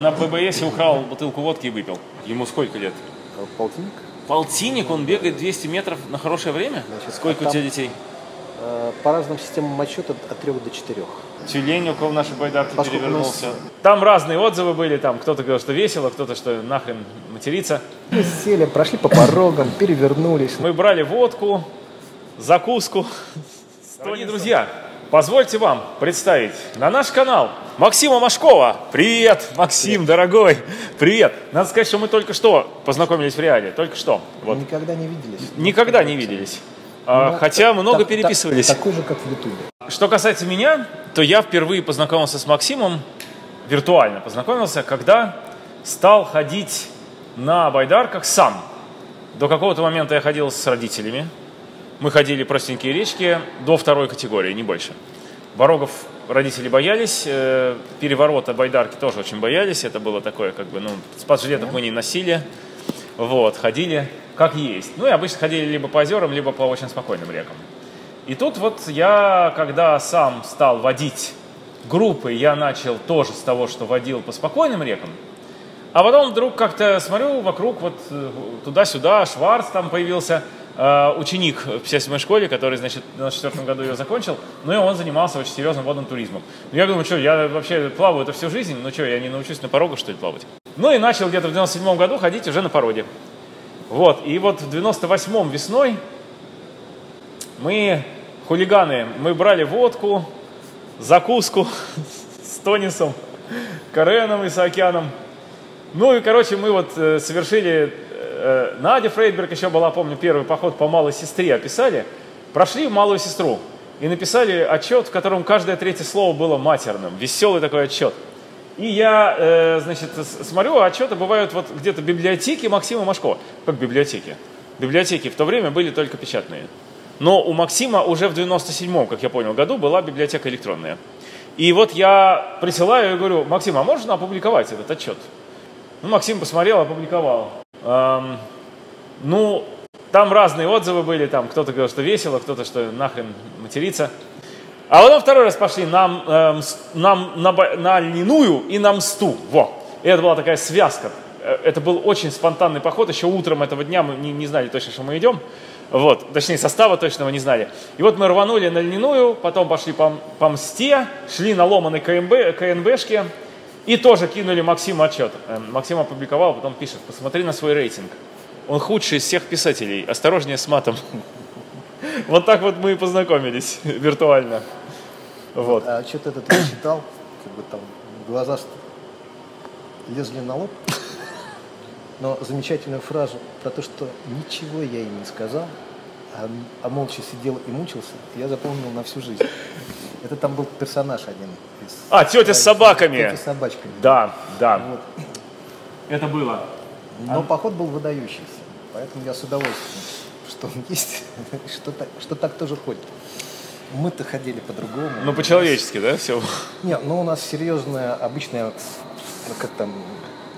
На ПБСе украл бутылку водки и выпил. Ему сколько лет? Полтинник. Полтинник? Он бегает 200 метров на хорошее время? Значит, сколько у тебя детей? По разным системам отсчета от 3 до 4. Тюлень около нашей байдарки перевернулся. Там разные отзывы были, там кто-то говорил, что весело, кто-то, что нахрен материться. Мы сели, прошли по порогам, перевернулись. Мы брали водку, закуску. Дорогие друзья, позвольте вам представить на наш канал Максима Мошкова. Привет, Максим, дорогой. Привет. Надо сказать, что мы только что познакомились в реале, только что. Вот. Никогда не виделись. Никогда не виделись. Хотя много переписывались. Такой же, как в Ютубе. Что касается меня, то я впервые познакомился с Максимом, виртуально познакомился, когда стал ходить на байдарках сам. До какого-то момента я ходил с родителями. Мы ходили простенькие речки до второй категории, не больше. Борогов родители боялись, переворота байдарки тоже очень боялись. Это было такое, как бы, ну, спас-жилетов мы не носили. Вот, ходили как есть. Ну и обычно ходили либо по озерам, либо по очень спокойным рекам. И тут вот я, когда сам стал водить группы, я начал тоже с того, что водил по спокойным рекам. А потом вдруг как-то смотрю вокруг, вот туда-сюда, Шварц там появился, ученик в 57-й школе, который, значит, в 94-м году ее закончил, ну и он занимался очень серьезным водным туризмом. Я думаю, что я вообще плаваю это всю жизнь, ну что, я не научусь на порогах, что ли, плавать? Ну и начал где-то в 97-м году ходить уже на пороге. Вот, и вот в 98-м весной мы, хулиганы, мы брали водку, закуску с Тонисом, Кареном и Саакяном. Ну и, короче, мы вот совершили... Надя Фрейдберг еще была, помню, первый поход по малой сестре описали. Прошли малую сестру и написали отчет, в котором каждое третье слово было матерным. Веселый такой отчет. И я, значит, смотрю, отчеты бывают вот где-то библиотеки Максима Мошкова. Как библиотеки? Библиотеки в то время были только печатные. Но у Максима уже в 97-м, как я понял, году была библиотека электронная. И вот я присылаю и говорю: Максим, а можно опубликовать этот отчет? Ну, Максим посмотрел, опубликовал. Ну, там разные отзывы были, там кто-то говорил, что весело, кто-то, что нахрен материться. А потом второй раз пошли на льняную и на мсту. Во. И это была такая связка. Это был очень спонтанный поход. Еще утром этого дня мы не знали точно, что мы идем. Вот. Точнее, состава точного не знали. И вот мы рванули на льняную, потом пошли по мсте, шли на ломаной КНБшке. И тоже кинули Максиму отчет. Максим опубликовал, потом пишет: посмотри на свой рейтинг. Он худший из всех писателей. Осторожнее с матом. Вот так вот мы и познакомились виртуально. Вот. А что-то этот я читал, как бы там глаза лезли на лоб. Но замечательную фразу про то, что ничего я им не сказал, а молча сидел и мучился, я запомнил на всю жизнь. Это там был персонаж один. Тетя с собаками. Тетя с собачками. Да, да. Вот. Это было. Но поход был выдающийся. Поэтому я с удовольствием, что он есть, что так тоже ходит. Мы-то ходили по-другому. Ну, по-человечески, да, все? Нет, ну у нас серьезная, обычная, как там,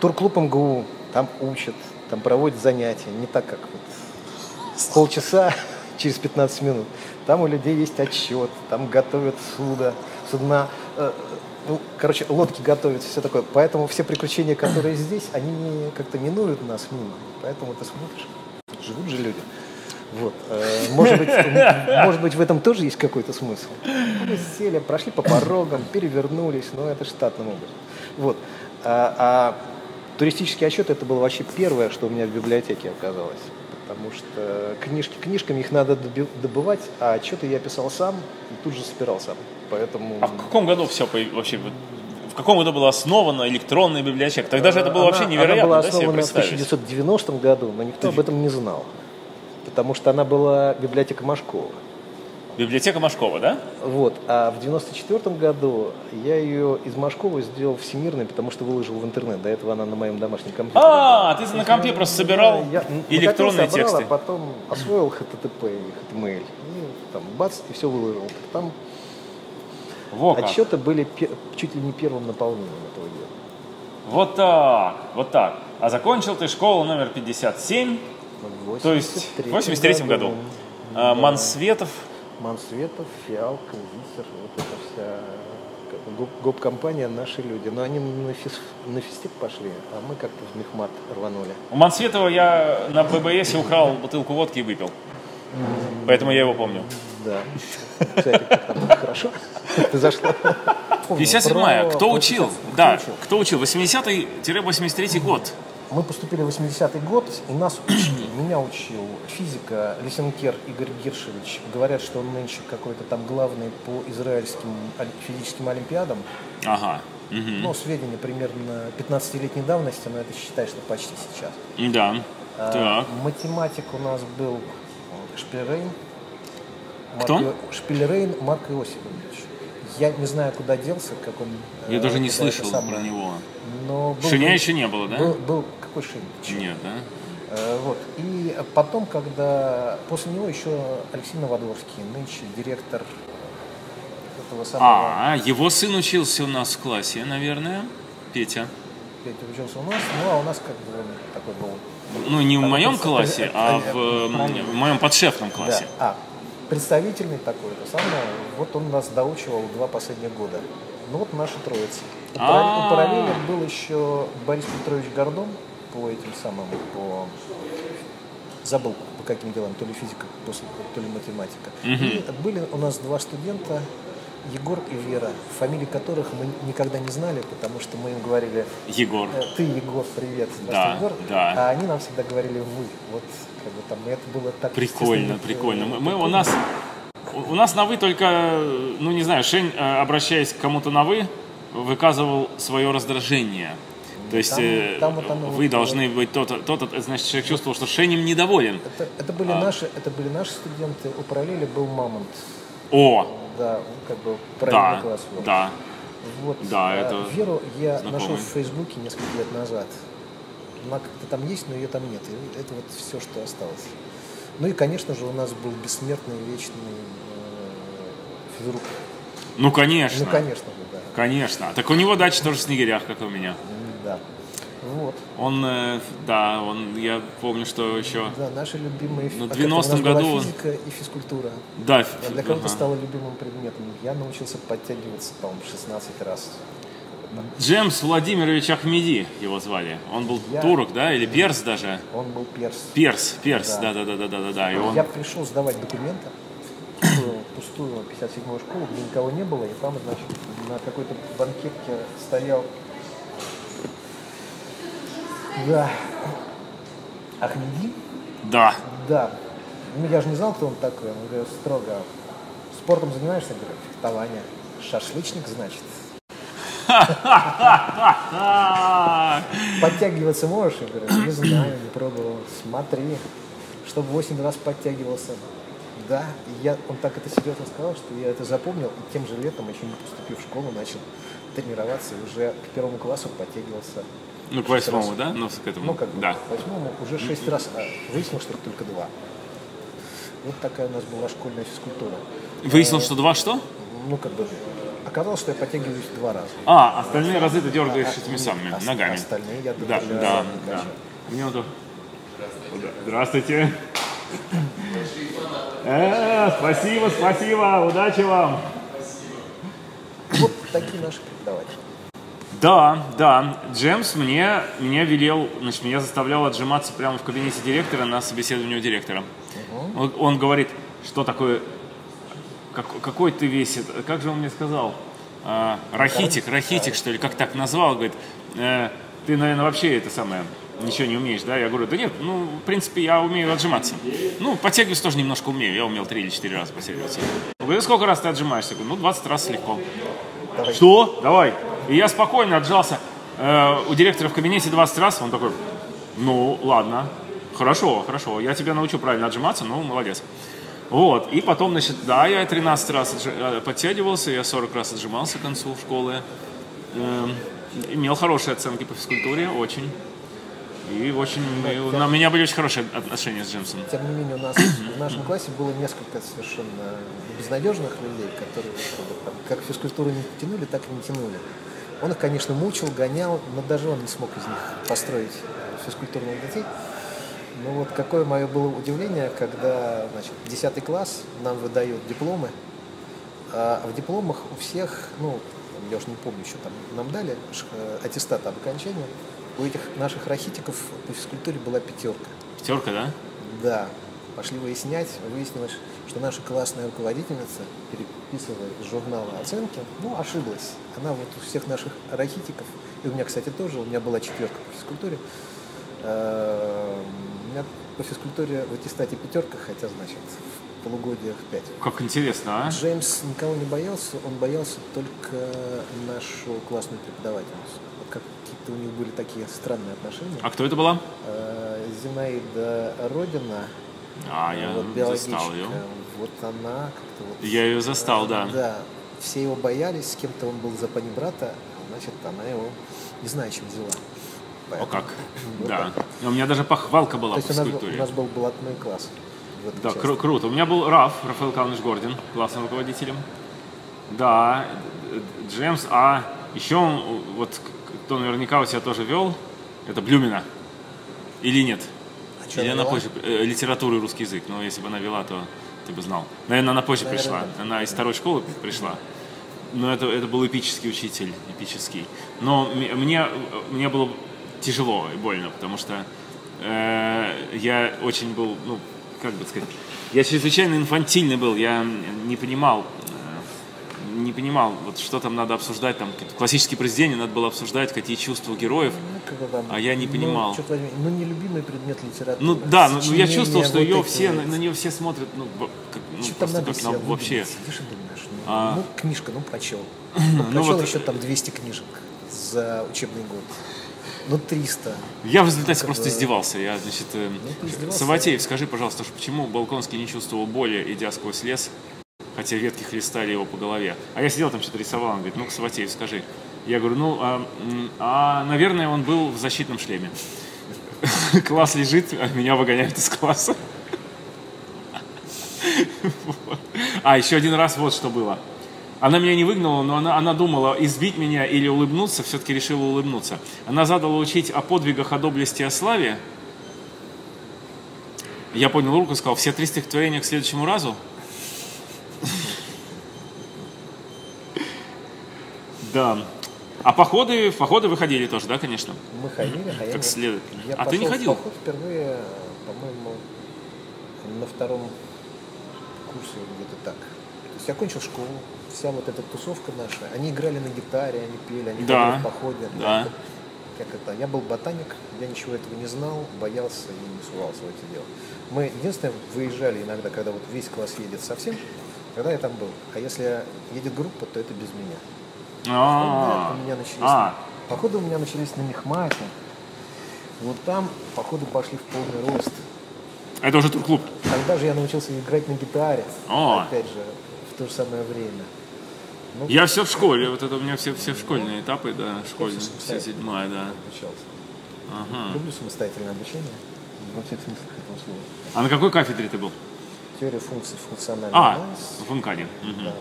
турклуб МГУ, там учат, там проводят занятия. Не так, как вот полчаса через 15 минут. Там у людей есть отчет, там готовят судна, ну, короче, лодки готовят, все такое. Поэтому все приключения, которые здесь, они как-то минуют нас мимо. Поэтому ты смотришь, живут же люди. Вот. Может быть, в этом тоже есть какой-то смысл. Мы сели, прошли по порогам, перевернулись, но это штатным образом. Вот. А туристический отчет — это было вообще первое, что у меня в библиотеке оказалось. Потому что книжками их надо добывать, а отчеты я писал сам и тут же собирал сам. Поэтому... А в каком году все вообще? В каком году была основана электронная библиотека? Тогда же это было вообще невероятно. Она была основана в 1990 году, но никто об этом не знал. Потому что она была библиотека Мошкова. Библиотека Мошкова, да? Вот. А в 1994 году я ее из Мошкова сделал всемирной, потому что выложил в интернет. До этого она на моем домашнем компьютере. Ты на компе просто собирал электронные тексты. Я потом освоил HTTP и HTML. И там бац, и все выложил. Там отчеты были чуть ли не первым наполнением этого дела. Вот так, вот так. А закончил ты школу номер 57, то есть в 83-м году. Мансветов. Фиалка, Висер, вот эта вся гоп-компания «Наши люди». Но они на физтех пошли, а мы как-то в Мехмат рванули. У Мансветова я на ПБСе украл бутылку водки и выпил. Поэтому я его помню. Да. Кстати, как там хорошо зашла. 57-я. Кто учил? Да, кто учил? 80-83 год. Мы поступили в 80-й год, и нас учили, меня учил физика Лисенкер Игорь Гиршевич. Говорят, что он нынче какой-то там главный по израильским физическим олимпиадам. Ага. Угу. Ну, сведения примерно 15-летней давности, но это считай, что почти сейчас. Да. А, так. Математик у нас был Шпилерейн Марк Иосифович. Я не знаю, куда делся, как он... Я даже не слышал про него. Но был, Шеня еще не было, да? Был какой Шень? Нет, да? Вот. И потом, когда... После него еще Алексей Новодорский, нынче директор этого самого... А, его сын учился у нас в классе, наверное, Петя. Петя учился у нас, ну а у нас как бы такой был... Ну, не в моем классе, а в моем подшефном классе. Да. Представительный такой, то самое, вот он нас доучивал 2 последних года. Ну вот наша троица. У параллели был еще Борис Петрович Гордон по этим самым, по... Забыл, по каким делам, то ли физика, то ли математика. И были у нас 2 студента, Егор и Вера, фамилии которых мы никогда не знали, потому что мы им говорили... Егор. Ты, Егор, привет. Да, Егор. Да. А они нам всегда говорили «вы». Вот, как бы там, это было так... Прикольно, прикольно. Мы, у нас на «вы» только, ну не знаю, Шень, обращаясь к кому-то на «вы», выказывал свое раздражение. То есть вы должны быть то-то, значит, человек чувствовал, что Шень им недоволен. Это были наши студенты, у параллели был Мамонт. О! Да, как бы правильный класс. Вот. Да. Вот, да, это Веру я нашел в Фейсбуке несколько лет назад. Она как-то там есть, но ее там нет. И это вот все, что осталось. Ну и, конечно же, у нас был бессмертный вечный физрук. Ну, конечно. Ну, конечно, да. Конечно. Так у него дача тоже в Снегирях, как и у меня. Да. Вот. Он, да, он, я помню, что еще... Да, наши любимые... В 90-м году... Физика и физкультура. Да. Для кого-то стало любимым предметом. Я научился подтягиваться, по-моему, 16 раз. Джемс Владимирович Ахмеди его звали. Он был турок, да? Или перс даже? Он был перс. Перс, да. Я пришел сдавать документы. Пустую 57-ю школу, где никого не было. И там, значит, на какой-то банкетке стоял... Да. Ахмеди? Да. Да. Ну, я же не знал, кто он такой. Он говорит строго. Спортом занимаешься? Я говорю, фехтование. Шашлычник, значит. Подтягиваться можешь? Я говорю, не знаю, не пробовал. Смотри, чтобы 8 раз подтягивался. Да. Он так это серьезно сказал, что я это запомнил. И тем же летом, еще не поступив в школу, начал тренироваться. И уже к 1-му классу подтягивался. Ну, к 8-му, да? Ну, к этому. Ну, как бы, да. К 8-му уже 6 раз, а выяснилось, что только 2. Вот такая у нас была школьная физкультура. Выяснилось, что 2 что? Ну, как бы, оказалось, что я подтягиваюсь 2 раза. А остальные разы ты дергаешь этими самыми ногами. Остальные я дергаю. Да. Минуту. Здравствуйте. Спасибо. Удачи вам. Спасибо. Вот такие наши преподаватели. Да. Джемс меня велел, значит, меня заставлял отжиматься прямо в кабинете директора на собеседовании у директора. Он говорит, что такое, какой ты весит, как же он мне сказал, рахитик, что ли, как так назвал, говорит, ты, наверное, вообще это самое, ничего не умеешь, да? Я говорю, да нет, ну, в принципе, я умею отжиматься. Ну, подтягиваться тоже немножко умею, я умел 3 или 4 раза подтягиваться. Он говорит, сколько раз ты отжимаешься? Я говорю, ну, 20 раз легко. Что? Давай. И я спокойно отжался у директора в кабинете 20 раз. Он такой, ну, ладно, хорошо, я тебя научу правильно отжиматься, ну, молодец. Вот, и потом, значит, да, я 13 раз подтягивался, я 40 раз отжимался к концу школы. Имел хорошие оценки по физкультуре, очень. И очень, у меня были очень хорошие отношения с Джемсом. Тем не менее, у нас в нашем классе было несколько совершенно безнадежных людей, которые как физкультуру не тянули, так и не тянули. Он их, конечно, мучил, гонял, но даже он не смог из них построить физкультурных детей. Но вот какое мое было удивление, когда, значит, 10 класс нам выдают дипломы, а в дипломах у всех, ну, я уже не помню, еще там нам дали аттестат об окончании, у этих наших рахитиков по физкультуре была пятерка. Пятерка, да? Да. Пошли выяснять, выяснилось, что наша классная руководительница, переписывая из журнала оценки, ну, ошиблась. Она вот у всех наших рахитиков, и у меня, кстати, тоже, у меня была четверка по физкультуре, у меня по физкультуре в аттестате пятерка, хотя, значит, в полугодиях 5. Как интересно, а? Джеймс никого не боялся, он боялся только нашу классную преподавательницу. Какие-то у них были такие странные отношения. А кто это была? Зинаида Родина. А, я вот застал ее. Вот она как-то вот... Я ее застал, да. Да. Все его боялись, с кем-то он был за панибрата, значит, она его не знаю, чем взяла. Поэтому... О, как? Вот да. Так. У меня даже похвалка была по физкультуре. У нас был блатной класс. Да, круто. У меня был Раф, Рафаэль Калныш Гордин, классным руководителем. Да, Джемс, а еще он, вот, кто наверняка у себя тоже вел, это Блюмина. Или нет? Или она позже... Литературу и русский язык. Но если бы она вела, то ты бы знал. Наверное, она позже пришла. Она из второй школы пришла. Но это был эпический учитель. Эпический. Но мне было тяжело и больно, потому что я очень был, ну, как бы сказать, я чрезвычайно инфантильный был. Я не понимал, вот что там надо обсуждать, там классические произведения надо было обсуждать, какие чувства у героев, а я не понимал. Ну, нелюбимый предмет литературы. Ну, да, ну, я чувствовал, что ее все, на нее все смотрят, ну, как, ну просто как нам вообще. Сидишь и думаешь, ну, ну книжка, ну, прочел. Прочел вот... еще там 200 книжек за учебный год. Ну, 300. Я в результате просто издевался. Я, значит, Саватеев, скажи, пожалуйста, почему Балконский не чувствовал боли, идя сквозь лес, хотя ветки хлестали его по голове. А я сидел там, что-то рисовал, он говорит, ну-ка, Саватеев, скажи. Я говорю, ну, наверное, он был в защитном шлеме. Класс лежит, а меня выгоняют из класса. А, еще один раз вот что было. Она меня не выгнала, но она думала, избить меня или улыбнуться, все-таки решила улыбнуться. Она задала учить о подвигах, о доблести, о славе. Я поднял руку и сказал, все 3 стихотворения к следующему разу. Да. А в походы вы ходили тоже, да, конечно? Мы ходили, а как следует. А ты не ходил? Я пошел в поход впервые, по-моему, на 2-м курсе где-то так. То есть я кончил школу, вся вот эта тусовка наша. Они играли на гитаре, они пели, они ходили в походе. Да. Как это? Я был ботаник, я ничего этого не знал, боялся и не сувался в это дело. Мы единственное выезжали иногда, когда вот весь класс едет совсем, когда я там был. А если едет группа, то это без меня. Походы у меня начались на Мехмате. Вот там походы пошли в полный рост. Это уже турклуб. Тогда же я научился играть на гитаре. Опять же, в то же самое время. Я все в школе. Вот это у меня все школьные этапы, да. Школьные, все 7-я, да. Люблю самостоятельное обучение. Во всех смыслах этого слова. А на какой кафедре ты был? Теория функций функциональной. В Функане. Да,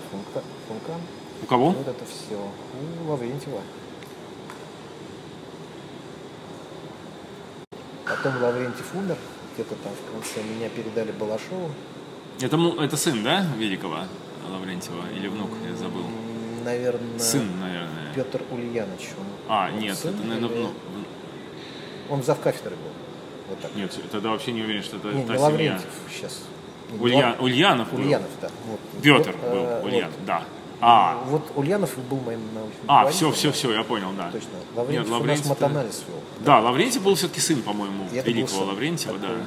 Функан. У кого? Вот это все. У Лаврентьева. Потом Лаврентьев умер. Где-то там в конце меня передали Балашову. Это сын, да, великого Лаврентьева? Или внук? Я забыл. Наверное. Сын, наверное. Петр Ульянович. Нет, сын, это, наверное, внук. Он завкафедрой был. Вот так. Нет, тогда вообще не уверен, что это не семья. Лаврентьев сейчас. Ульянов, да. Вот. Петр был Ульянов, вот. Да. Вот Ульянов был моим научным руководителем. Все, я понял, да. Точно. Лаврентьев у нас матанализ вел. Да, Лаврентьев был все-таки сын, по-моему, великого Лаврентьева, да.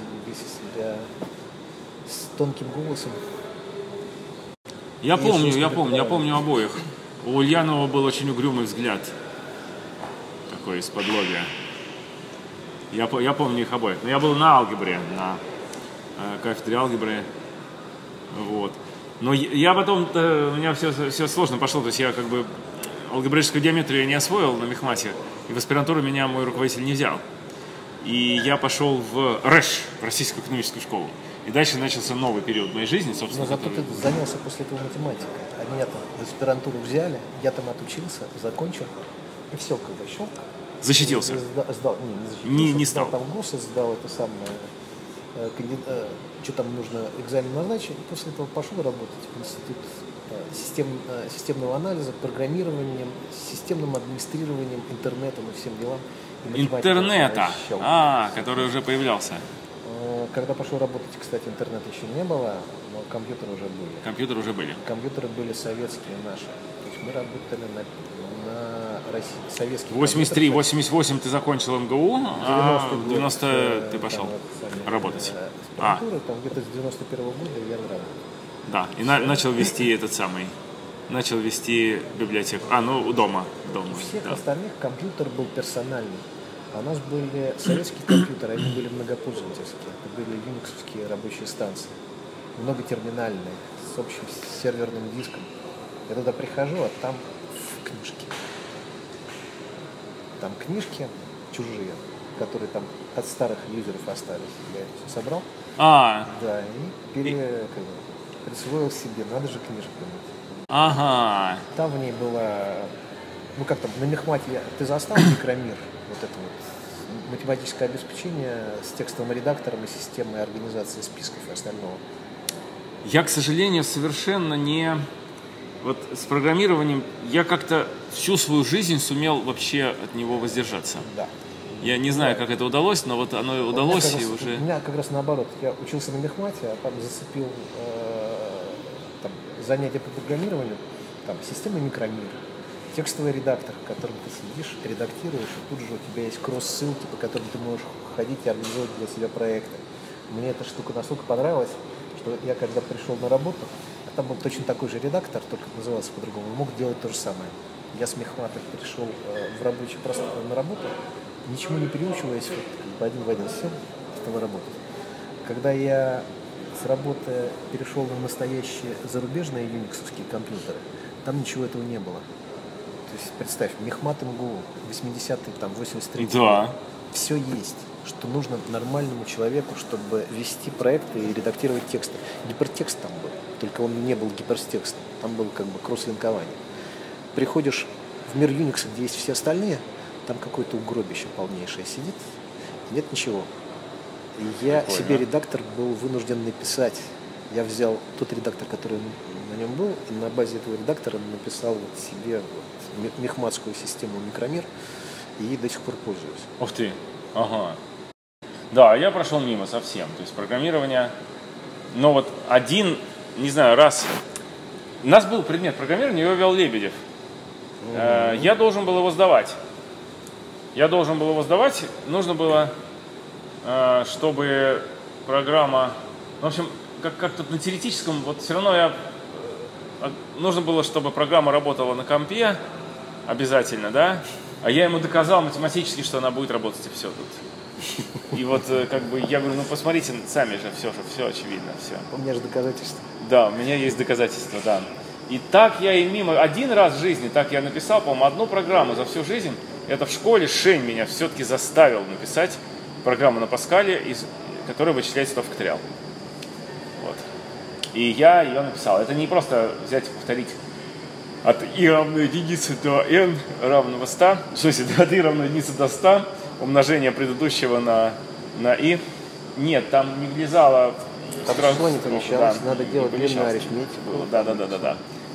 С тонким голосом. Я помню обоих. У Ульянова был очень угрюмый взгляд. Такой из-под лобья. Я помню их обоих. Но я был на алгебре, на кафедре алгебры. Вот. Но я потом, у меня все сложно пошло, то есть я как бы алгебраическую геометрию я не освоил на Мехмате, и в аспирантуру меня мой руководитель не взял. И я пошел в РЭШ, в Российскую экономическую школу. И дальше начался новый период моей жизни, собственно. Но зато который... ты занялся после этого математикой. А меня там в аспирантуру взяли, я там отучился, закончил, и все, как бы щелк. Защитился. Не стал. Там ГУС сдал, это самое... что там нужно, экзамен назначить, и после этого пошел работать в институт системного анализа, программированием, системным администрированием, интернетом и всем делам. И интернета, который уже появлялся. Когда пошел работать, кстати, интернета еще не было, но компьютеры уже были. Компьютеры были советские, наши. То есть мы работали на советских. 83-88 ты закончил МГУ, а в 90 ты пошел работать. Там где-то с 91-го года я работал. Да, и начал вести библиотеку. У дома. У всех остальных компьютер был персональный. А у нас были советские компьютеры, они были многопользовательские. Это были юниксовские рабочие станции, многотерминальные, с общим серверным диском. Я туда прихожу, а там книжки. Там книжки чужие, которые там от старых юзеров остались. Я их все собрал. Да, и присвоил себе, надо же книжку. Там в ней была, на Мехмате ты застал Микромир, математическое обеспечение с текстовым редактором и системой организации списков и остального. Я, к сожалению, совершенно не... с программированием я как-то всю свою жизнь сумел вообще от него воздержаться. Да. Я не знаю, как это удалось, но вот оно удалось и уже... У меня как раз наоборот. Я учился на Мехмате, а там зацепил занятия по программированию, система Микромир, текстовый редактор, в котором ты сидишь, редактируешь, и тут же у тебя есть кросс-ссылки, по которым ты можешь ходить и организовать для себя проекты. Мне эта штука настолько понравилась, что я когда пришел на работу, а там был точно такой же редактор, только назывался по-другому, мог делать то же самое. Я с Мехмата пришел в рабочий пространство на работу, ничему не переучиваясь, один в один сел, стал работать. Когда я с работы перешел на настоящие зарубежные юниксовские компьютеры, там ничего этого не было. То есть, представь, Мехмат МГУ, 80-й, 83-й, все есть, что нужно нормальному человеку, чтобы вести проекты и редактировать тексты. Гипертекст там был, только он не был гипертекстом, там было кросс-линкование. Приходишь в мир Unix, где есть все остальные, там какое-то угробище полнейшее сидит, нет ничего. Я себе редактор был вынужден написать. Я взял тот редактор, который на нем был, и на базе этого редактора написал себе мехматскую систему Микромир, и до сих пор пользуюсь. Ух ты! Ага. Да, я прошел мимо совсем. То есть программирование... Но вот раз... У нас был предмет программирования, его вел Лебедев. Я должен был его сдавать. Нужно было... чтобы программа... В общем, как-то на теоретическом, все равно нужно было, чтобы программа работала на компе обязательно, да? А я ему доказал математически, что она будет работать, и все тут. И я говорю, посмотрите сами же, все очевидно, все. У меня же доказательства. Да, у меня есть доказательства, да. И так я и мимо, один раз в жизни, так я написал, по-моему, одну программу за всю жизнь. Это в школе Шень меня все-таки заставил написать программу на Паскале, которая вычисляет 100 факториал. Вот. И я ее написал. Это не просто взять и повторить от и равной единицы до n равного 100, в смысле, от и равной единицы до 100, умножение предыдущего на и. Нет, там не влезало... Там число не помещалось, надо делать длинную арифметику. Да.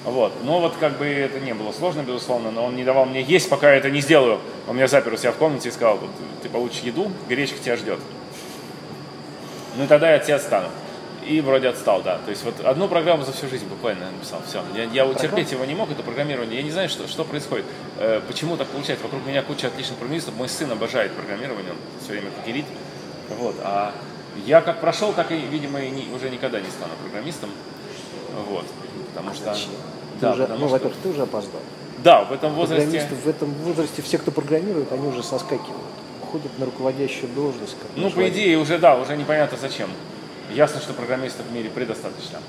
Вот. Но это не было сложно, безусловно, но он не давал мне есть, пока я это не сделаю. Он меня запер у себя в комнате и сказал, ты получишь еду, гречка тебя ждет. Ну и тогда я от тебя отстану. И вроде отстал, да. То есть одну программу за всю жизнь буквально написал. Все. Я утерпеть его не мог, это программирование. Я не знаю, что происходит. Почему так получается? Вокруг меня куча отличных программистов. Мой сын обожает программирование, он все время Кереть. Вот. А я как прошел, так и, видимо, уже никогда не стану программистом. Вот. Потому что... во-первых, ты уже опоздал. Да, в этом возрасте. Все, кто программирует, они уже соскакивают, уходят на руководящую должность. По идее, уже непонятно зачем. Ясно, что программистов в мире предостаточно,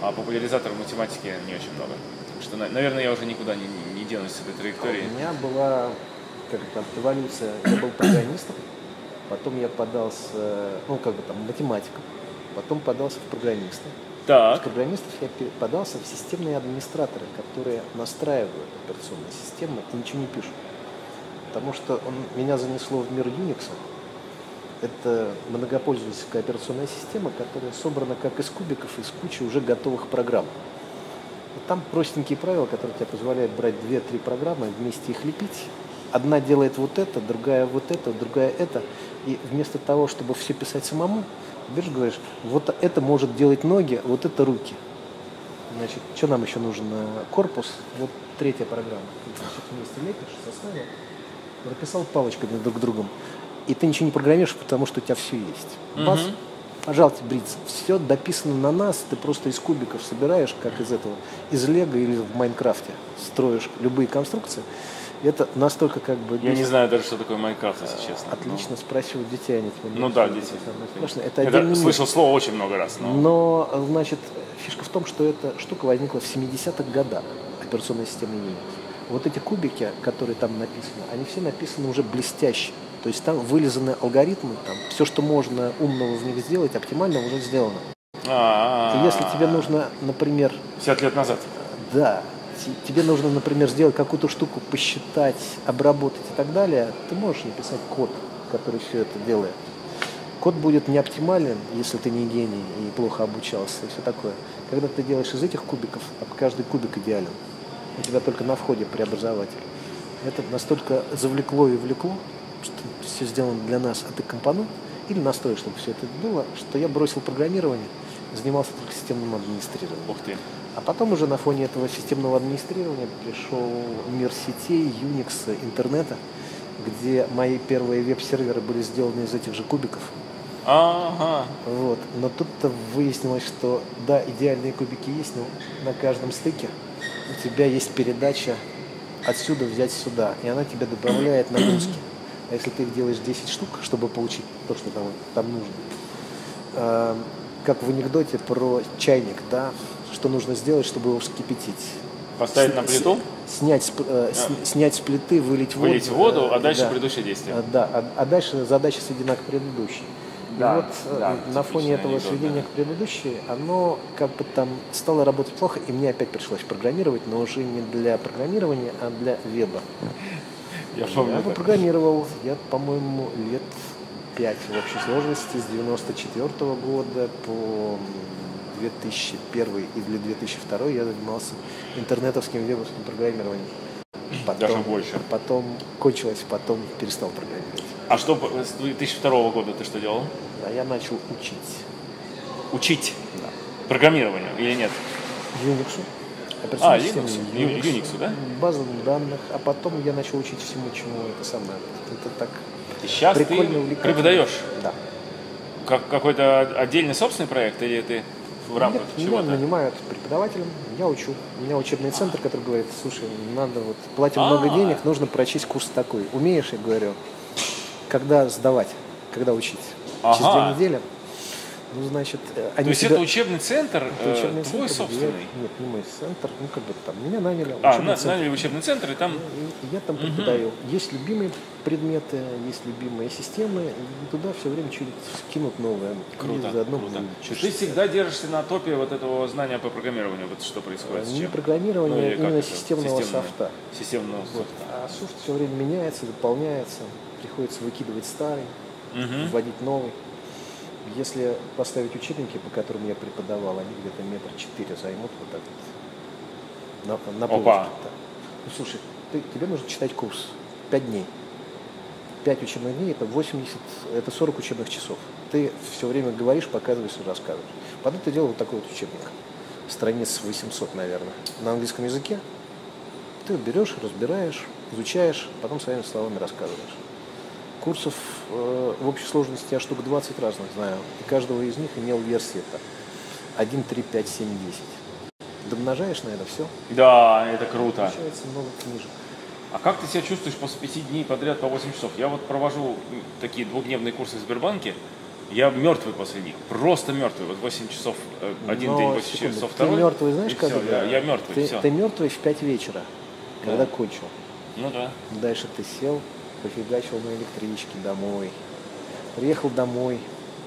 а популяризаторов математики не очень много. Так что, наверное, я уже никуда не денусь с этой траектории. У меня была эволюция. Я был программистом, потом я подался, математиком, потом подался в программисты. Из программистов я подался в системные администраторы, которые настраивают операционные системы и ничего не пишут. Потому что меня занесло в мир Unix. Это многопользовательская операционная система, которая собрана как из кубиков, из кучи уже готовых программ. Там простенькие правила, которые тебе позволяют брать 2-3 программы, вместе их лепить. Одна делает вот это, другая вот это, другая это. И вместо того, чтобы все писать самому, берешь, говоришь, вот это может делать ноги, вот это руки. Значит, что нам еще нужен? Корпус. Вот третья программа. Ты вместе лепишь, составишь, написал палочками друг другом. И ты ничего не программируешь, потому что у тебя все есть. Бас, пожалуйста, бриться. Все дописано на нас, ты просто из кубиков собираешь, как из этого, из лего или в Майнкрафте строишь любые конструкции. Это настолько как бы... Я не знаю даже, что такое Майнкрафт, если честно. Отлично, но... спросил детей. Они, ну да, дети. Я слышал слово очень много раз. Но, значит, фишка в том, что эта штука возникла в 70-х годах, операционной системы Unix. Вот эти кубики, которые там написаны, они все написаны уже блестяще. То есть там вылизаны алгоритмы, там все, что можно умного в них сделать, оптимально уже сделано. Если тебе нужно, например... 50 лет назад. Да. Тебе нужно, например, сделать какую-то штуку, посчитать, обработать и так далее, ты можешь написать код, который все это делает. Код будет не оптимален, если ты не гений и плохо обучался и все такое. Когда ты делаешь из этих кубиков, каждый кубик идеален. У тебя только на входе преобразователь. Это настолько завлекло и влекло, что все сделано для нас, а ты компонент, или настроишь, чтобы все это было, что я бросил программирование, занимался только системным администрированием. Ух ты. А потом уже на фоне этого системного администрирования пришел мир сетей, Unix, интернета, где мои первые веб-серверы были сделаны из этих же кубиков. Ага. Вот. Но тут-то выяснилось, что да, идеальные кубики есть, но на каждом стыке у тебя есть передача отсюда взять сюда, и она тебя добавляет нагрузки. А если ты их делаешь 10 штук, чтобы получить то, что там нужно, как в анекдоте про чайник, да, что нужно сделать, чтобы его вскипятить. Поставить на плиту? Снять с плиты, вылить воду, а дальше предыдущее действие. Да, а дальше задача сведена к предыдущей. Да, и вот да, на фоне этого сведения к предыдущей, оно как бы там стало работать плохо, и мне опять пришлось программировать, но уже не для программирования, а для веба. Я программировал, по-моему, лет 5 в общей сложности, с 1994 года по... 2001 или 2002 я занимался интернетовским вебовским программированием. Даже больше. Потом кончилось, потом перестал программировать. А что с 2002 года ты что делал? Да, я начал учить. Учить? Да. Программированию или нет? Unix. Unix, да? Базам данных. А потом я начал учить всему, чему это самое. Это так сейчас прикольно, ты увлекательно. Преподаешь? Да. Как какой-то отдельный собственный проект или ты в рамках чего-то? Меня нанимают преподавателем, я учу. У меня учебный центр, который говорит, слушай, надо вот, платим много денег, нужно прочесть курс такой. Умеешь, я говорю, когда сдавать, когда учить? Через 2 недели. Ну, значит, они... То есть это учебный центр, твой собственный? Нет, не мой центр, ну как бы там, меня наняли. Нас наняли в учебный центр, и там... Я там преподаю. Есть любимые предметы, есть любимые системы, и туда все время что-нибудь скинут новое. Круто, круто. Ты всегда держишься на топе вот этого знания по программированию, вот что происходит сейчас? Не программирование, именно системного софта. Системного софта. А софт все время меняется, дополняется, приходится выкидывать старый, вводить новый. Если поставить учебники, по которым я преподавал, они где-то 4 метра займут вот так вот на полочке. Ну, слушай, тебе нужно читать курс 5 дней. 5 учебных дней – это 40 учебных часов. Ты все время говоришь, показываешь и рассказываешь. Потом ты делал вот такой вот учебник, страниц 800, наверное, на английском языке. Ты берешь, разбираешь, изучаешь, потом своими словами рассказываешь. Курсов в общей сложности я штук 20 разных знаю. И каждого из них имел версии 1, 3, 5, 7, 10. Домножаешь на это все? Да, это круто. Получается много книжек. А как ты себя чувствуешь после 5 дней подряд по 8 часов? Я вот провожу такие двухдневные курсы в Сбербанке. Я мертвый после них. Просто мертвый. Вот 8 часов один день, 8 часов второй. Ты мертвый, знаешь, когда? Я мертвый. Ты мертвый в 5 вечера, когда кончил. Ну да. Дальше ты сел. Пофигачил на электричке домой. Приехал домой.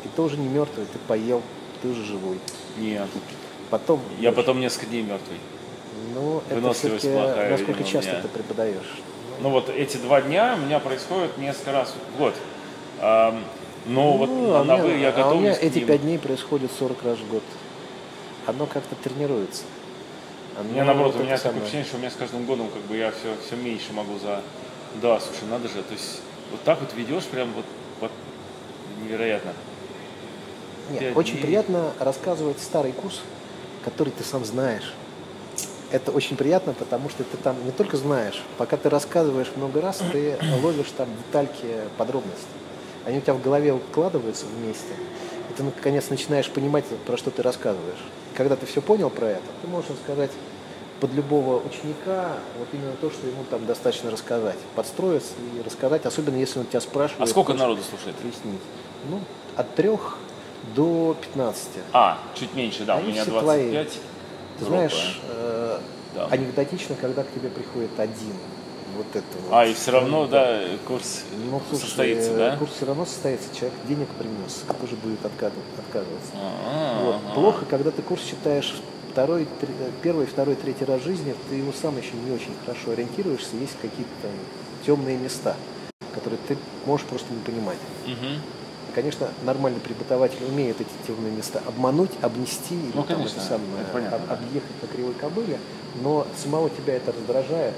И тоже не мертвый, ты поел, ты уже живой. Нет. Потом. Я потом несколько дней мертвый. Ну, это все-таки, насколько часто ты преподаешь? Ну вот эти 2 дня у меня происходят несколько раз в год. Но вот я готов. У меня эти 5 дней происходят 40 раз в год. Оно как-то тренируется. А меня наоборот, у меня такое ощущение, что у меня с каждым годом как бы я все меньше могу за... Да, слушай, надо же, то есть вот так вот ведешь, прям вот невероятно. Нет, очень приятно рассказывать старый курс, который ты сам знаешь. Это очень приятно, потому что ты там не только знаешь, пока ты рассказываешь много раз, ты ловишь там детальки, подробности. Они у тебя в голове укладываются вместе, и ты наконец начинаешь понимать, про что ты рассказываешь. Когда ты все понял про это, ты можешь рассказать под любого ученика вот именно то, что ему там достаточно рассказать, подстроиться и рассказать, особенно если он тебя спрашивает. А сколько народу слушает? Объяснить. Ну, от 3 до 15. А, чуть меньше, да, у меня 25. Ты знаешь, да. Анекдотично, когда к тебе приходит один. Вот это вот. А, и все равно, да, курс состоится, да? Курс все равно состоится, человек денег принес, кто же будет отказываться. Вот. Плохо, когда ты курс читаешь первый, второй, третий раз в жизни, ты его сам еще не очень хорошо ориентируешься, есть какие-то там темные места, которые ты можешь просто не понимать. Конечно, нормальный преподаватель умеет эти темные места обмануть, обнести, ну, или конечно, там, это самое, объехать на кривой кобыле, но самого тебя это раздражает.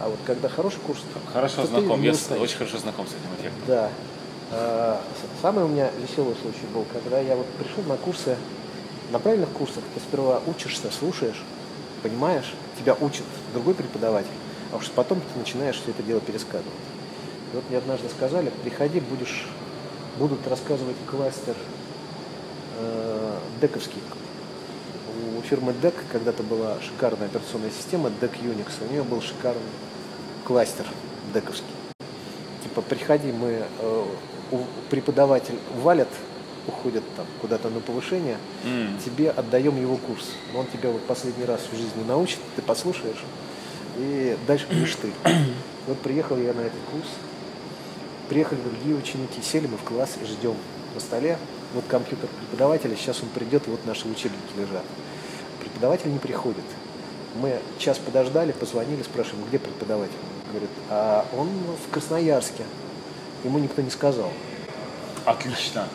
А вот когда хороший курс... Хорошо знаком, я очень хорошо знаком с этим эффектом. Да. Самый у меня веселый случай был, когда я вот пришел на курсы, на правильных курсах ты сперва учишься, слушаешь, понимаешь, тебя учит другой преподаватель, а уж потом ты начинаешь все это дело пересказывать. И вот мне однажды сказали, приходи, будут рассказывать кластер дековский. У фирмы DEC когда-то была шикарная операционная система DEC Unix. У нее был шикарный кластер дековский. Типа, приходи, мы преподаватель валит, уходит там куда-то на повышение, тебе отдаем его курс. Он тебя вот последний раз в жизни научит, ты послушаешь, и дальше будешь ты. Вот приехал я на этот курс, приехали другие ученики, сели мы в класс и ждем на столе. Вот компьютер преподавателя, сейчас он придет, вот наши учебники лежат. Преподаватель не приходит. Мы час подождали, позвонили, спрашиваем, где преподаватель. Он говорит, а он в Красноярске. Ему никто не сказал. Отлично.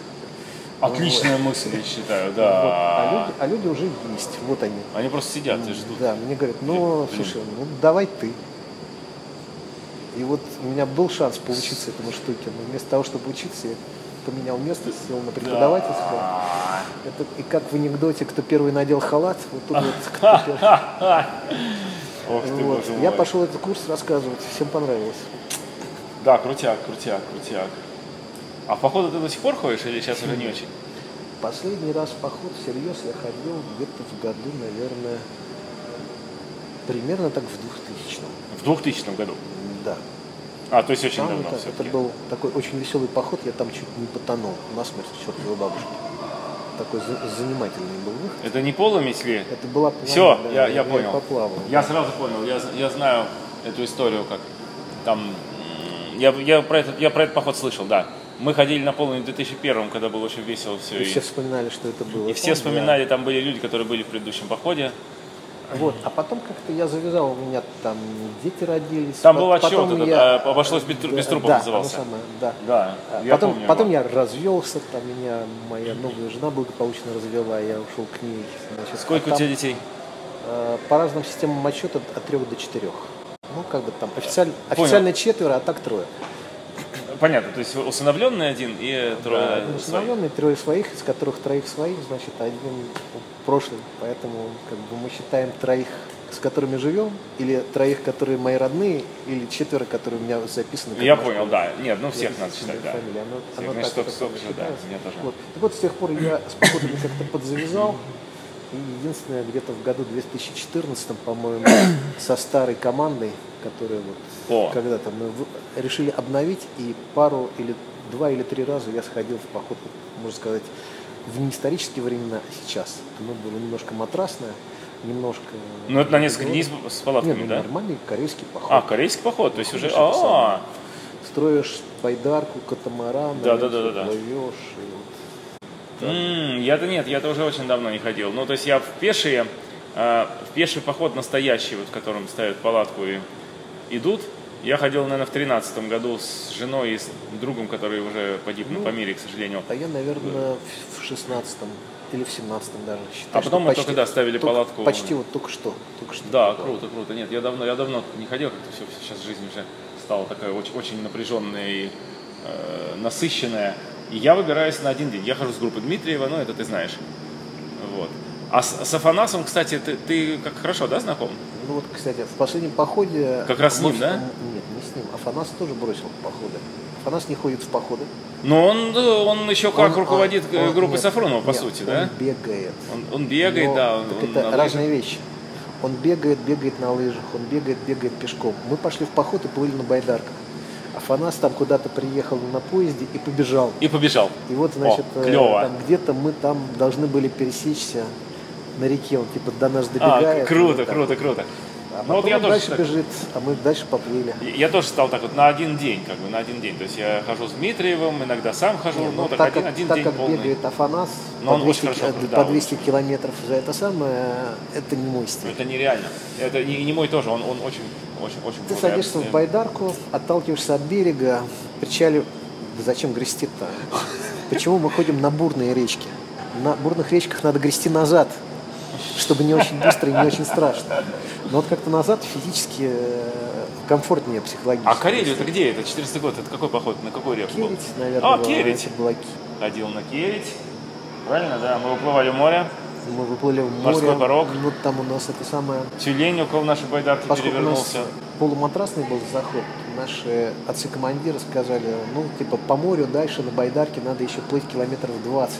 Отличная мысль, я считаю, да. Вот. А люди уже есть, вот они. Они просто сидят и ждут. Да, мне говорят, ну, слушай, ну давай ты. И вот у меня был шанс поучиться этому штуке, но вместо того, чтобы учиться, я поменял место, сел на преподавательство. Это и как в анекдоте, кто первый надел халат, вот тут вот кто первый. Я пошел этот курс рассказывать, всем понравилось. Да, крутяк, крутяк, крутяк. А в походы ты до сих пор ходишь или сейчас уже не очень? Последний раз в поход всерьез я ходил где-то в году, наверное, примерно так в 2000 году? Да. А, то есть очень там давно. Это был такой очень веселый поход, я там чуть не потонул насмерть к чертовой бабушке. Такой занимательный был выход. Это не поло месли? Это была плавание. Все, да, я понял. Поплавал, я сразу понял, я знаю эту историю, как там... Я про этот поход слышал, да. Мы ходили на поло в 2001, когда было очень весело все. И все вспоминали, что это было. И все вспоминали, да. Там были люди, которые были в предыдущем походе. Вот, а потом как-то я завязал, у меня там дети родились. Там был отчет, обошлось без трупов, да, назывался. Да. Потом я развелся, там меня моя новая жена благополучно развела, я ушел к ней. Значит, сколько у тебя детей? По разным системам отчета от 3 до 4. Ну, как бы там официально 4, а так 3. Понятно, то есть усыновленный один и 3 своих. Усыновленный, 3 своих, из которых 3 своих, значит, 1 прошлый. Поэтому как бы мы считаем 3, с которыми живем, или 3, которые мои родные, или 4, которые у меня записаны. Я понял, да. Нет, ну всех надо считать, да. Так вот, с тех пор я с походами как-то подзавязал. И единственное, где-то в году 2014, по-моему, со старой командой, которую вот когда-то мы решили обновить, и пару или 2 или 3 раза я сходил в поход, можно сказать, в неисторические времена, а сейчас. Оно было немножко матрасное, немножко... Ну, это на несколько дней с палатками, да? Нормальный корейский поход. А, корейский поход, то есть уже... Строишь байдарку, катамаран, плывешь... Я-то нет, я-то уже очень давно не ходил. Ну, то есть я в пеший поход настоящий, вот, в котором ставят палатку и идут, Я ходил, наверное, в 2013 году с женой и с другом, который уже погиб по мире, к сожалению. А я, наверное, в 16-м или в 17-м даже считаю. А потом мы только ставили палатку. Почти вот только что. Да, круто, круто. Нет, я давно не ходил, как-то все, сейчас жизнь уже стала такая очень, очень напряженная и насыщенная. И я выбираюсь на один день. Я хожу с группы Дмитриева, но это ты знаешь. Вот. А с Афанасом, кстати, ты как хорошо, да, знаком? Ну вот, кстати, в последнем походе... Как раз с ним, да? Нет, не с ним. Афанас тоже бросил походы. Афанас не ходит в походы. Но он еще как руководит группой Сафронова, по сути, да? Он бегает. Он бегает, да. Это разные вещи. Он бегает на лыжах, он бегает пешком. Мы пошли в поход и плыли на байдарках. Афанас там куда-то приехал на поезде и побежал. И вот, значит, где-то мы там должны были пересечься на реке. Он типа до нас добегает. Круто. А ну, вот я дальше тоже бежит, а мы дальше поплыли. Я тоже стал так вот на один день. То есть я хожу с Дмитриевым, иногда сам хожу. Так как бегает Афанас по 200 километров за это самое, это не мой стиль. Это нереально. Это не мой тоже, он очень. Ты садишься в байдарку, отталкиваешься от берега, причалив. Да зачем грести-то? Почему мы ходим на бурные речки? На бурных речках надо грести назад, чтобы не очень быстро и не очень страшно. Но вот как-то назад физически комфортнее психологически. А Карелию это где? Это 14-й год. Это какой поход? На какой рек был? Кереть, наверное. Кереть. Ходил на Кереть. Правильно, да. Мы уплывали в море. Морской порог. Ну, там у нас это самое... Тюлень около нашей байдарки перевернулся. У нас полуматрасный был заход. Наши отцы-командиры сказали, ну, типа, по морю дальше на байдарке надо еще плыть километров 20.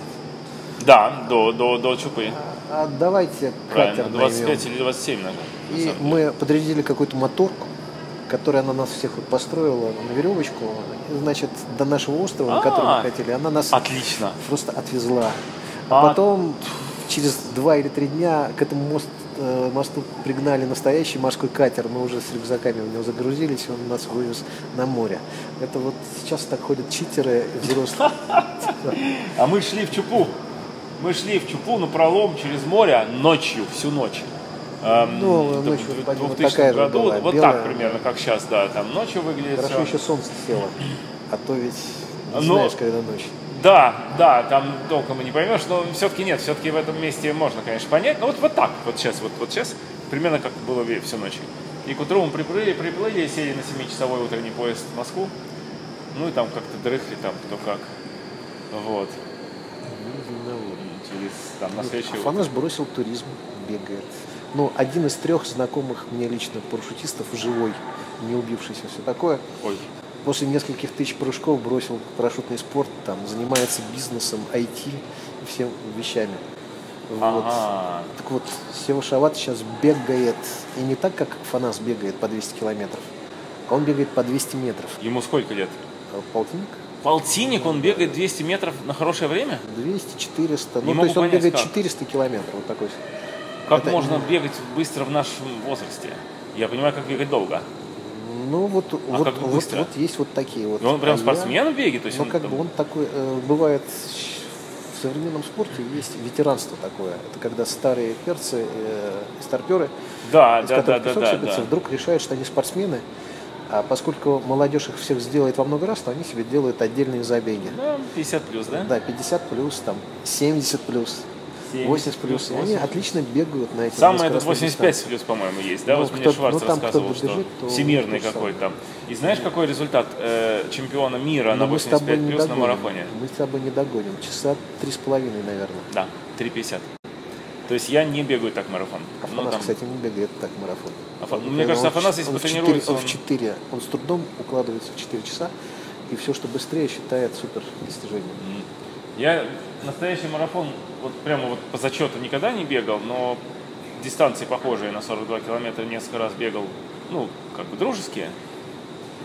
Да, до Чупы. А давайте катер наймем. 25 или 27, наверное. И мы подрядили какую-то моторку, которая на нас всех вот построила на веревочку, значит, до нашего острова, на который мы хотели. Она нас отлично просто отвезла. А потом через 2 или 3 дня к этому мосту пригнали настоящий морской катер. Мы уже с рюкзаками в него загрузились, он нас вывез на море. Это вот сейчас так ходят читеры взрослые. А мы шли в Чупу. Мы шли в Чупу напролом через море ночью, всю ночь. Ну, ночью в 2000 году. Была, вот белая, так примерно, как сейчас, да, там ночью выглядит. Хорошо еще солнце село, а то ведь не знаешь, когда ночь. Да, там толком и не поймешь, но все-таки нет, все-таки в этом месте можно, конечно, понять. Но вот так, вот сейчас, примерно как было всю ночь. И к утру мы приплыли, сели на 7-часовой утренний поезд в Москву, ну и там как-то дрыхли, там кто как, вот. Афанас бросил туризм, бегает. Ну, один из 3 знакомых мне лично парашютистов живой, не убившийся, все такое. Ой. После нескольких тысяч прыжков бросил парашютный спорт, там занимается бизнесом, IT и всеми вещами. Вот. Ага. Так вот, Сева Шават сейчас бегает, и не так, как Афанас бегает по 200 километров, а он бегает по 200 метров. Ему сколько лет? Полтинник. Полтинник, он бегает 200 метров на хорошее время? 200-400. Ну, то есть он бегает 400 километров. Вот такой. Как можно бегать быстро в нашем возрасте? Я понимаю, как бегать долго. Ну, вот есть вот такие вот. И он прям спортсмен бегает? То есть он такой, бывает в современном спорте есть ветеранство такое. Это когда старые перцы, старперы, вдруг решают, что они спортсмены. А поскольку молодежь их всех сделает во много раз, то они себе делают отдельные забеги. 50+, да? Да, 50+, там, 70+, 80+. Они отлично бегают на этих. Самый этот 85+, по-моему, есть, да? Ну, вот мне Шварц рассказывал, что бежит, всемирный какой-то там. И знаешь, какой результат чемпиона мира на 85+ на марафоне? Мы с тобой не догоним. Часа 3,5, наверное. Да, 3,50. То есть я не бегаю так марафон. Афанас, кстати, не бегает так марафон. Мне кажется, Афанас, если потренируется... Он с трудом укладывается в 4 часа, и все, что быстрее, считает супер достижением. Я настоящий марафон прямо по зачету никогда не бегал, но дистанции похожие на 42 километра несколько раз бегал, ну, как бы дружеские.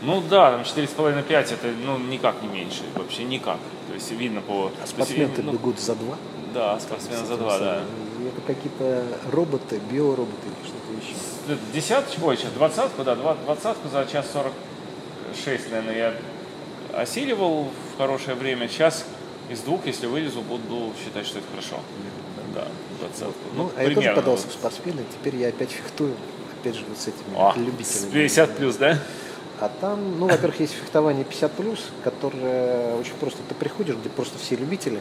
Ну да, там 4,5-5 это никак не меньше, вообще никак. То есть видно по... А спортсмены бегут за 2? Да, спортсмены за 2, да. Это какие-то роботы, биороботы или что-то еще. 20-ку, да, 20-ку за 1:46, наверное, я осиливал в хорошее время. Сейчас из 2, если вылезу, буду считать, что это хорошо. Да, 20-ку. Ну, а я тоже подался в спортсмены, теперь я опять фехтую, опять же, вот с этими любителями. 50+, да? А там, ну, во-первых, есть фехтование 50+, которое очень просто. Ты приходишь, где просто все любители,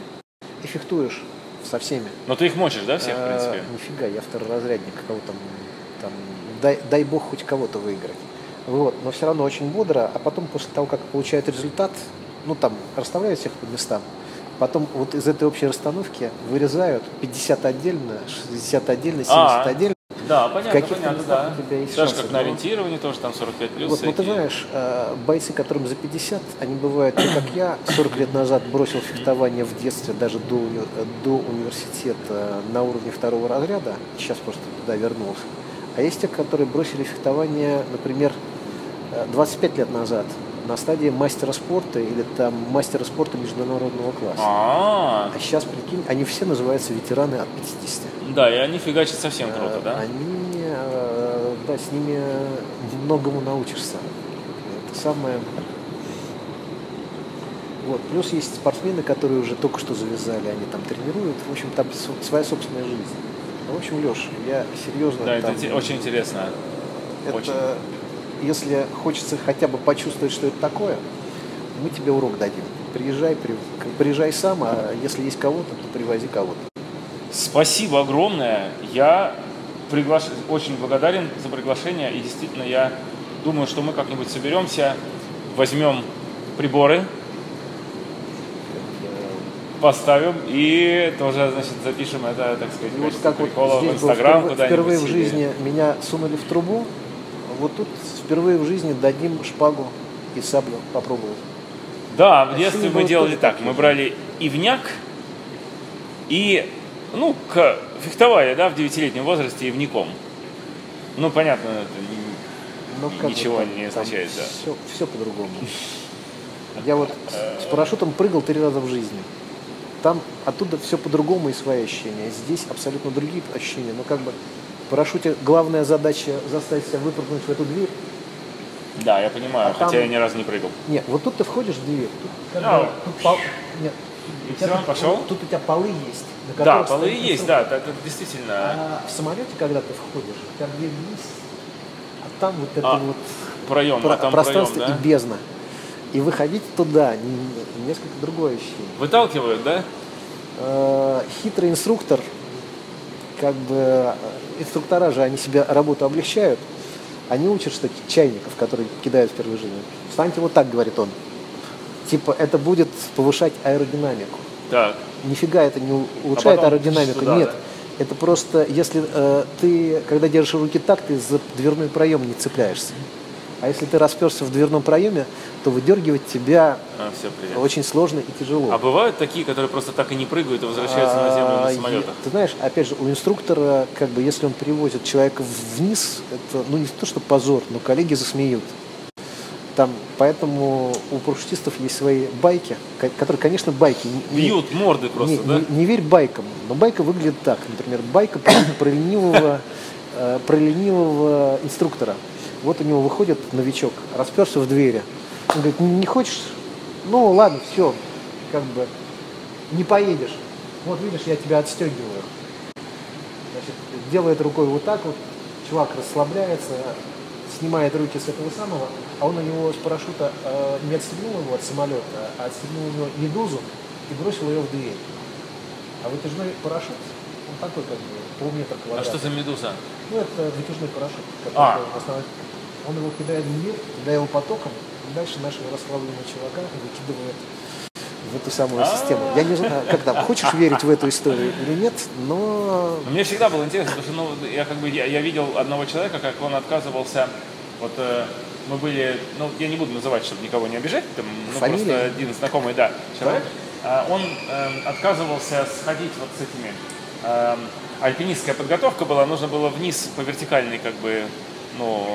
и фехтуешь со всеми. Но ты их мочишь, да, всех, в принципе? Нифига, я второразрядник, кого там дай бог хоть кого-то выиграть. Вот, но все равно очень бодро. А потом, после того, как получают результат, ну, там, расставляют всех по местам. Потом вот из этой общей расстановки вырезают 50 отдельно, 60 отдельно, 70 отдельно. Да, понятно, понятно, да. У тебя есть даже шансы, как на ориентировании тоже, там 45+. Вот, ну, ты знаешь, бойцы, которым за 50, они бывают, ну, как я, 40 лет назад бросил фехтование в детстве, даже до университета на уровне 2-го разряда, сейчас просто туда вернулся. А есть те, которые бросили фехтование, например, 25 лет назад, на стадии мастера спорта или там мастера спорта международного класса. А сейчас, прикинь, они все называются ветераны от 50. Да, и они фигачат совсем круто, да? Они, да, с ними многому научишься. Это самое... Вот. Плюс есть спортсмены, которые уже только что завязали, они там тренируют. В общем, там своя собственная жизнь. В общем, Леш, я серьезно... Да, там, это очень интересно. Это... Очень. Если хочется хотя бы почувствовать, что это такое, мы тебе урок дадим. Приезжай сам, а если есть кого-то, то привози кого-то. Спасибо огромное. Я очень благодарен за приглашение. И действительно, я думаю, что мы как-нибудь соберемся, возьмем приборы, поставим и тоже, значит, запишем это, так сказать, вот как прикола вот в Инстаграм. Впервые в жизни меня сунули в трубу. Вот тут впервые в жизни дадим шпагу и саблю попробовать. Да, в детстве мы делали так. Мы брали ивняк и, ну, фехтовали, да, в 9-летнем возрасте ивняком. Ну, понятно, это ничего не означает. Все по-другому. Я вот с парашютом прыгал 3 раза в жизни. Там оттуда все по-другому и свои ощущения. Здесь абсолютно другие ощущения, но как бы... В парашюте главная задача заставить себя выпрыгнуть в эту дверь. Да, я понимаю, хотя я ни разу не прыгал. Нет, вот тут ты входишь в дверь, тут у тебя полы есть. Да, полы есть, да, это действительно. А в самолете, когда ты входишь, у тебя дверь вниз, а там вот это проем, пространство и бездна. И выходить туда несколько другое ощущение. Выталкивают, да? Хитрый инструктор. Как бы инструктора же, они себе работу облегчают, они учат, что чайников, которые кидают в первую жизнь, встаньте вот так, говорит он. Типа, это будет повышать аэродинамику. Так. Нифига это не улучшает аэродинамику, сюда, нет. Да. Это просто, если ты, когда держишь руки так, ты за дверной проем не цепляешься. А если ты расперся в дверном проеме, то выдергивать тебя очень сложно и тяжело. А бывают такие, которые просто так и не прыгают и возвращаются на землю на самолетах? Ты знаешь, опять же, у инструктора, как бы, если он привозит человека вниз, это, ну, не то, что позор, но коллеги засмеют. Там, поэтому у парашютистов есть свои байки, которые, конечно, байки. Бьют морды просто, да? Не верь байкам, но байка выглядит так. Например, байка про ленивого инструктора. Вот у него выходит новичок, расперся в двери. Он говорит, не хочешь? Ну, ладно, все, как бы, не поедешь. Вот видишь, я тебя отстегиваю. Значит, делает рукой вот так вот, чувак расслабляется, снимает руки с этого самого, а он у него с парашюта не отстегнул его от самолета, а отстегнул у него медузу и бросил ее в дверь. А вытяжной парашют, он такой, как бы, полметра квадратный. А что за медуза? Ну, это вытяжной парашют, который он его кидает в мир, кидает его потоком, и дальше нашего расслабленного чувака выкидывает в эту самую систему. Я не знаю, как там, хочешь верить в эту историю или нет, но... Мне всегда было интересно, потому что я видел одного человека, как он отказывался, вот мы были, ну, я не буду называть, чтобы никого не обижать, там, ну, просто один знакомый, да, человек, он отказывался сходить вот с этими... Альпинистская подготовка была, нужно было вниз по вертикальной, как бы, ну,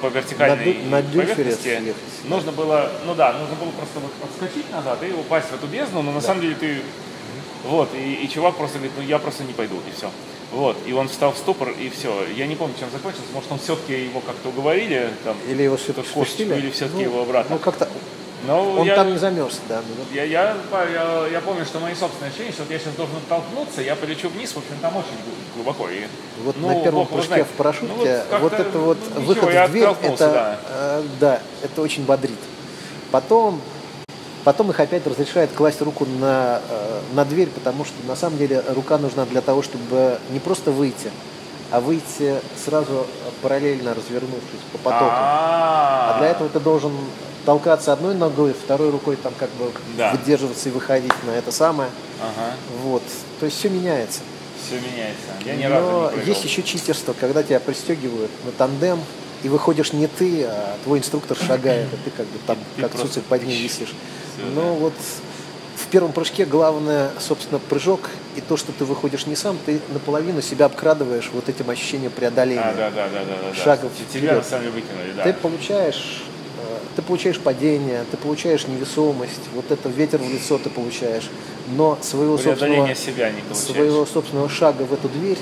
по вертикальной поверхности. Нужно было, ну да, нужно было просто вот отскочить назад и упасть в эту бездну, но на самом деле ты, вот, и чувак просто говорит, ну я просто не пойду, и все. Вот, и он встал в ступор, и все. Я не помню, чем закончилось, может, он все-таки его как-то уговорили, там, или его все-таки спустили, или все-таки его обратно. Ну, как-то... Ну, он там не замерз, да. Я помню, что мои собственные ощущения, что вот я сейчас должен толкнуться, я полечу вниз, в общем, там очень глубоко. И, вот ну, на первом прыжке в парашюте, ну, вот это вот ну, выход в дверь, это, да. Да, это очень бодрит. Потом их опять разрешают класть руку на дверь, потому что на самом деле рука нужна для того, чтобы не просто выйти, а выйти сразу параллельно развернувшись по потоку. А для этого ты должен толкаться одной ногой, второй рукой там как бы выдерживаться и выходить на это самое. Вот. То есть все меняется. Все меняется. Я ни разу не прыгал. Есть еще читерство, когда тебя пристегивают на тандем, и выходишь не ты, а твой инструктор шагает, а ты как бы там как цуцик под ним висишь. Но вот в первом прыжке главное, собственно, прыжок и то, что ты выходишь не сам, ты наполовину себя обкрадываешь вот этим ощущением преодоления. Шагов вперед. Ты получаешь падение, ты получаешь невесомость, вот это ветер в лицо ты получаешь, но своего собственного шага в эту дверь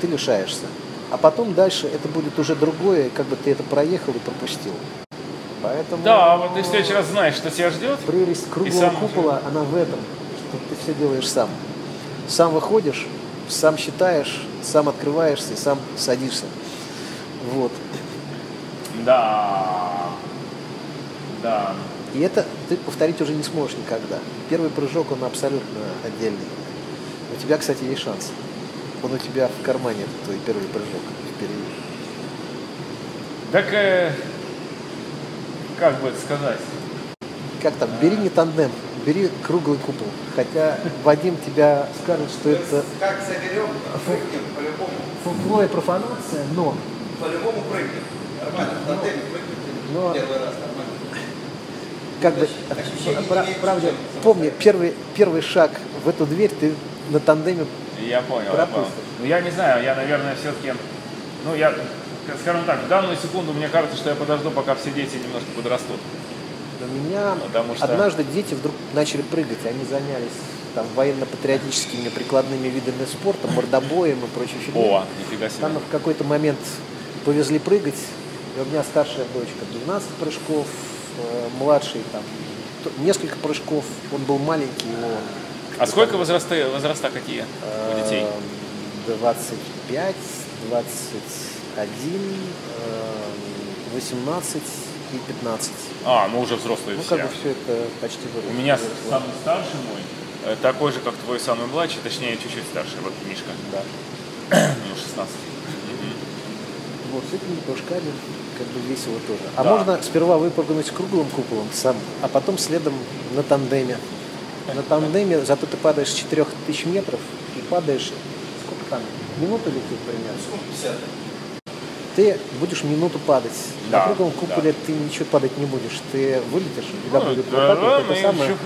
ты лишаешься. А потом дальше это будет уже другое, как бы ты это проехал и пропустил. Поэтому, да, вот ты в следующий раз знаешь, что тебя ждет. Прелесть круглого купола, она в этом, что ты все делаешь сам. Сам выходишь, сам считаешь, сам открываешься и сам садишься. Вот. Да. Да. И это ты повторить уже не сможешь никогда. Первый прыжок, он абсолютно отдельный. У тебя, кстати, есть шанс. Он у тебя в кармане, твой первый прыжок впереди. Так, как бы это сказать? Как там, бери не тандем, бери круглый купол. Хотя Вадим тебя скажет, что это... Как соберем, прыгнем, по-любому. Фуфло и профанация, но... По-любому прыгнем. Нормально, в тандеме прыгнем. Первый раз нормально. Как бы, правда, помни, первый шаг в эту дверь ты на тандеме... Я понял, Ну, я не знаю, я, наверное, все-таки... Ну, я, скажем так, в данную секунду мне кажется, что я подожду, пока все дети немножко подрастут. У меня однажды дети вдруг начали прыгать, они занялись там военно-патриотическими прикладными видами спорта, мордобоем и прочей фигней. О, нифига себе. Там в какой-то момент повезли прыгать, и у меня старшая дочка 12 прыжков, младший там несколько прыжков, он был маленький, его... А сколько возраста какие у детей? 25, 21, 18 и 15. А, ну уже взрослые все. Ну как бы все это почти выросло. У меня самый старший мой, такой же, как твой самый младший, точнее чуть-чуть старше, вот Мишка. Да. Ну 16. Вот с этими прыжками как бы весело тоже. А да. Можно сперва выпрыгнуть круглым куполом сам, а потом следом на тандеме. На тандеме, зато ты падаешь с 4000 метров и падаешь, сколько там, минуту летит примерно? Сколько, 50? Ты будешь минуту падать. Да. На круглом куполе ты ничего падать не будешь. Ты вылетишь, у тебя будет вот так, вот это самое.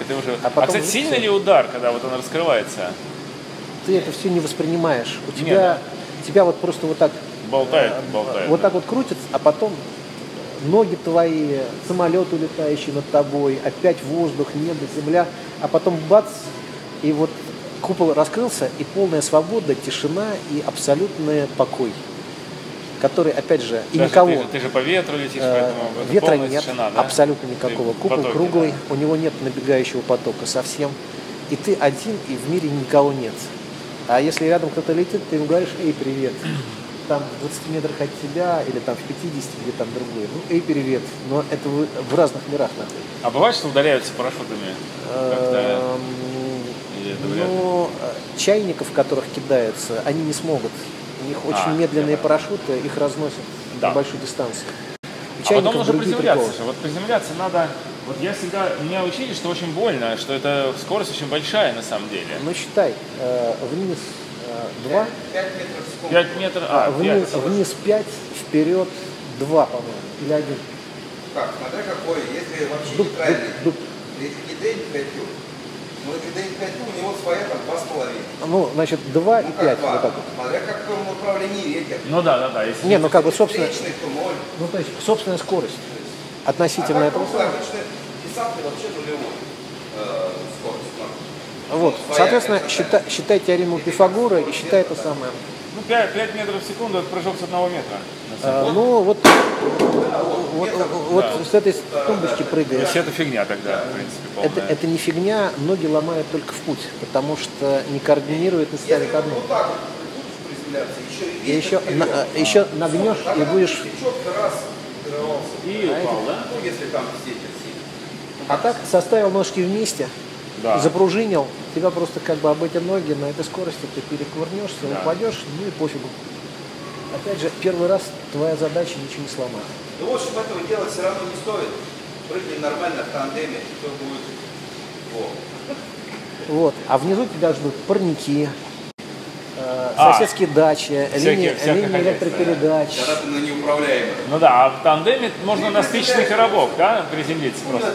А кстати, сильный ли удар, когда вот он раскрывается? Ты это все не воспринимаешь. У тебя, тебя вот просто вот так... Болтает. Вот так вот крутится, а потом... Ноги твои, самолет улетающий над тобой, опять воздух, небо, земля, а потом бац, и вот купол раскрылся, и полная свобода, тишина и абсолютный покой, который, опять же, и даже никого. Ты же по ветру летишь, поэтому ветра нет, тишина, да? Абсолютно никакого. Купол потоки, круглый, да. У него нет набегающего потока совсем, и ты один, и в мире никого нет. А если рядом кто-то летит, ты ему говоришь: «Эй, привет». Там в 20 метрах от тебя, или там в 50, или там другой. Ну, эй, привет. Но это в разных мирах находится. А бывает, что ударяются парашютами? Ну, чайников, которых кидаются, они не смогут. У них очень медленные парашюты, их разносят на большую дистанцию. А потом нужно приземляться. Вот приземляться надо... Вот я всегда... Меня учили, что очень больно, что это скорость очень большая на самом деле. Ну, считай. Вниз... 2, 5 метров, вниз 5, вперед 2, по-моему, или 1. Как, смотря какой, если вообще неправильный. Если не день 5, но если день 5, у него своя там 2,5. Ну, значит, 2 и 5. Вот так вот. Смотря как в каком направлении ветер. Ну да. Если не, ну как бы собственно. Ну, то есть, собственная скорость. Относительная. Обычно десантный вообще нулевой скорость. Вот. Соответственно, считай теорему Пифагора и считай это самое. Ну, 5 метров в секунду – это прыжок с 1 метра. Ну, вот Вот с этой тумбочки прыгает. Если это фигня тогда, в принципе, полная. Это не фигня, ноги ломают только в путь, потому что не координирует, не ставит одну. И еще нагнешь и будешь... И упал, да? А так составил ножки вместе, запружинил, тебя просто как бы об эти ноги на этой скорости ты перекувырнешься, упадешь, ну и пофигу. Опять же, первый раз твоя задача ничего не сломать. Ну, в общем, этого делать все равно не стоит. Прыгай нормально в тандеме, и то будет... Вот. А внизу тебя ждут парники, соседские дачи, линии электропередач. Да. Когда ты на неуправляемых. Ну да, а в тандеме можно на спичечный коробок, да, приземлиться просто.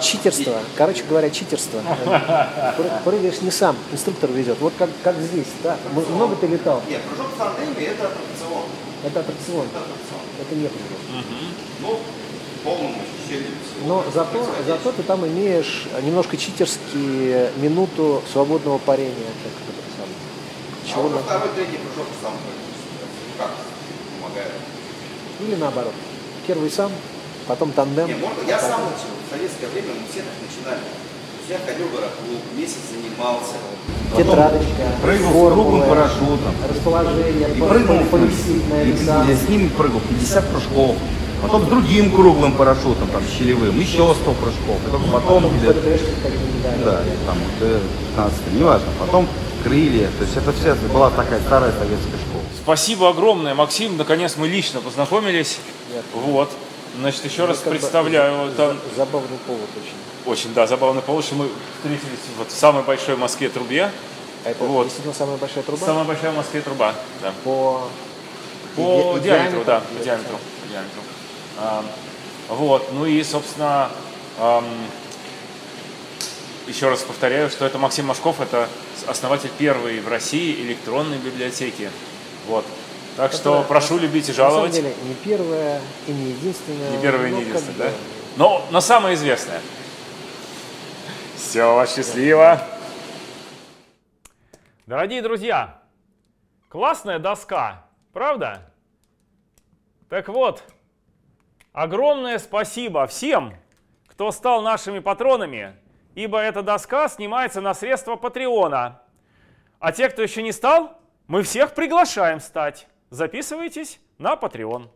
Читерство. Короче говоря, читерство. Прыгаешь не сам, инструктор ведет. Вот как здесь, да? Много ты летал? Нет, прыжок в тандеме это аттракцион. Это аттракцион. Это не прыжок. Ну, полному ощущению. Но зато ты там имеешь немножко читерски минуту свободного парения. А вот второй, третий прыжок сам как помогает. Или наоборот. Первый сам. Потом тандем. Я сам начал. В советское время мы все так начинали. Я ходил в аэроклуб, месяц занимался. Тетрадочка, прыгал с круглым парашютом. Расположение. Прыгал на экзамен. С ними прыгал 50 прыжков. Потом с другим круглым парашютом, там, щелевым, еще 100 прыжков. Потом да, там, 15, неважно. Потом крылья. То есть это вся была такая старая советская школа. Спасибо огромное, Максим. Наконец мы лично познакомились. Вот. Значит, еще раз представляю. Забавный повод очень. Очень, да, забавный повод, что мы встретились вот в самой большой в Москве трубе. Это вот. Действительно самая большая труба? Самая большая в Москве труба, да. По диаметру, да, по диаметру. Вот, ну и, собственно, еще раз повторяю, что это Максим Мошков, это основатель первой в России электронной библиотеки. Вот. Так что прошу любить и жаловать. На самом деле, не первая и не единственная. Не первая и не единственная, да? Но самая известная. Все, счастливо. Дорогие друзья, классная доска, правда? Так вот, огромное спасибо всем, кто стал нашими патронами, ибо эта доска снимается на средства Патреона. А те, кто еще не стал, мы всех приглашаем стать. Записывайтесь на Patreon.